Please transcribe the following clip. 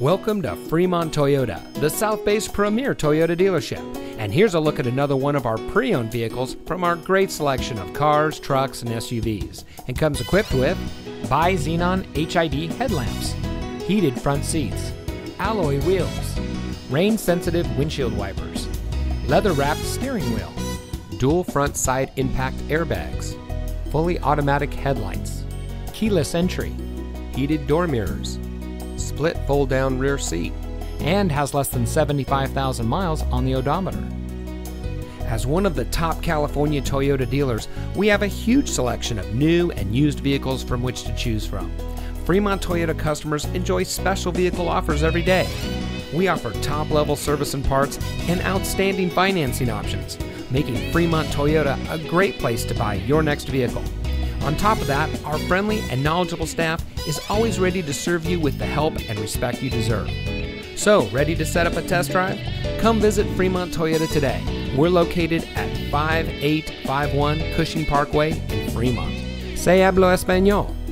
Welcome to Fremont Toyota, the South Bay's premier Toyota dealership. And here's a look at another one of our pre-owned vehicles from our great selection of cars, trucks, and SUVs. And comes equipped with Bi-Xenon HID headlamps, heated front seats, alloy wheels, rain-sensitive windshield wipers, leather-wrapped steering wheel, dual front side impact airbags, fully automatic headlights, keyless entry, heated door mirrors, split fold-down rear seat, and has less than 75,000 miles on the odometer. As one of the top California Toyota dealers, we have a huge selection of new and used vehicles from which to choose from. Fremont Toyota customers enjoy special vehicle offers every day. We offer top-level service and parts and outstanding financing options, making Fremont Toyota a great place to buy your next vehicle. On top of that, our friendly and knowledgeable staff is always ready to serve you with the help and respect you deserve. So, ready to set up a test drive? Come visit Fremont Toyota today. We're located at 5851 Cushing Parkway in Fremont. Se habla español.